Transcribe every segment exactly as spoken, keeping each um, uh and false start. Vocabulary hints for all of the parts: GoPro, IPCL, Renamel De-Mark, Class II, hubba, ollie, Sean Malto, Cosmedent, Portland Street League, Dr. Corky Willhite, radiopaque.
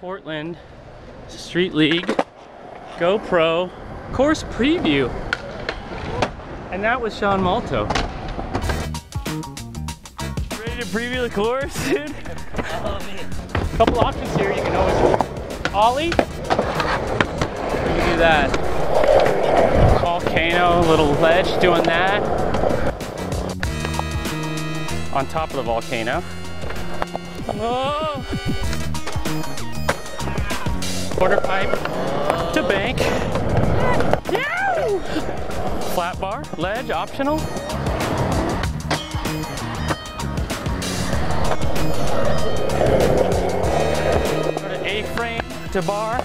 Portland Street League GoPro course preview, and that was Sean Malto. Ready to preview the course, dude? I love it. A couple options here. You can always ollie. You can do that volcano little ledge, doing that on top of the volcano. Oh. Quarter pipe to bank. Yeah! Flat bar, ledge, optional. Sort of A-frame to bar,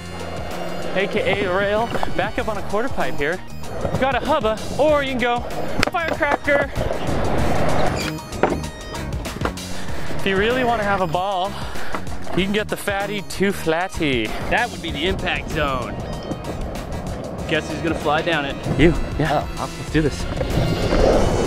A K A rail. Back up on a quarter pipe here. You've got a hubba, or you can go firecracker. If you really want to have a ball, you can get the fatty to flatty. That would be the impact zone. Guess who's gonna fly down it? You, yeah, let's do this.